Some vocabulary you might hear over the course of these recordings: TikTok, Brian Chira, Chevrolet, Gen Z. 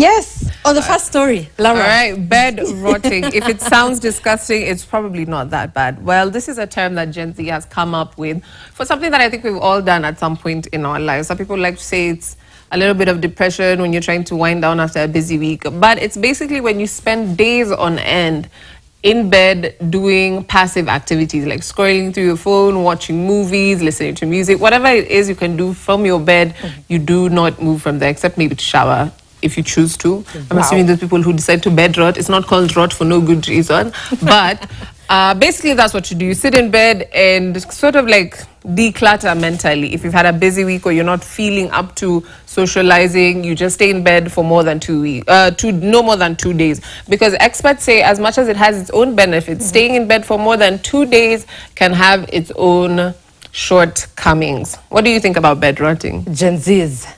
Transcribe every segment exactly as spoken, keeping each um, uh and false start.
Yes, on the first story, Laura. All right, bed rotting. If it sounds disgusting, it's probably not that bad. Well, this is a term that Gen Z has come up with for something that I think we've all done at some point in our lives. Some people like to say it's a little bit of depression when you're trying to wind down after a busy week. But it's basically when you spend days on end in bed doing passive activities like scrolling through your phone, watching movies, listening to music, whatever it is you can do from your bed, you do not move from there except maybe to shower if you choose to. Wow. I'm assuming those people who decide to bed rot, it's not called rot for no good reason, but uh, basically that's what you do. You sit in bed and sort of like declutter mentally. If you've had a busy week or you're not feeling up to socializing, you just stay in bed for more than two weeks, uh, two, no more than two days. Because experts say as much as it has its own benefits, mm-hmm. staying in bed for more than two days can have its own shortcomings. What do you think about bed rotting? Gen Zs.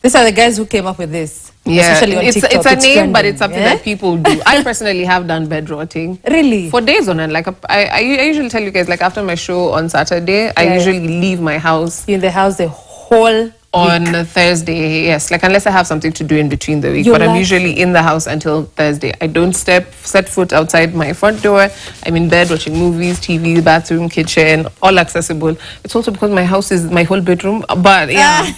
These are the guys who came up with this. Yeah, especially on it's, TikTok. It's a it's name, trending, but it's something yeah? that people do. I personally have done bed rotting. Really? For days on end. Like a, I, I usually tell you guys, like after my show on Saturday, yeah. I usually leave my house. You're in the house the whole on week. Thursday, yes. Like unless I have something to do in between the week. You're but I'm usually in the house until Thursday. I don't step, set foot outside my front door. I'm in bed watching movies, T V, bathroom, kitchen, all accessible. It's also because my house is my whole bedroom. But yeah.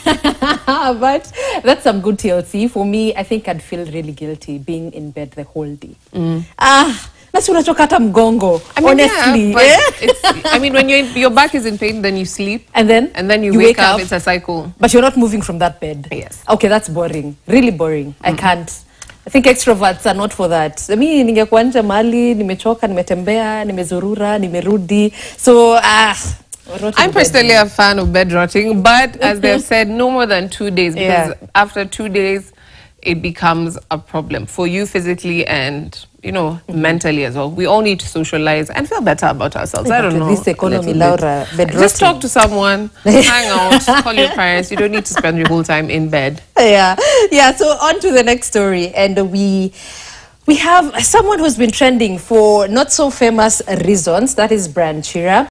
But that's some good T L C. For me, I think I'd feel really guilty being in bed the whole day. Mm. Ah. Mgongo, I mean, honestly, yeah, but yeah? It's, I mean, when you're in, your back is in pain, then you sleep, and then and then you, you wake, wake up. up. It's a cycle. But you're not moving from that bed. Yes. Okay, that's boring. Really boring. Mm. I can't. I think extroverts are not for that. I mean, ningekuwa nje mali, nimechoka, nimetembea, nimezurura, nimerudi. So ah. I'm personally a fan of bed rotting, but as they've said, no more than two days because yeah. after two days, it becomes a problem for you physically and, you know, mm-hmm. mentally as well. We all need to socialize and feel better about ourselves. I don't know. This economy, Laura, just talk to someone, hang out, call your parents. You don't need to spend your whole time in bed. Yeah. Yeah. So on to the next story. And we... We have someone who's been trending for not so famous reasons. That is Brian Chira.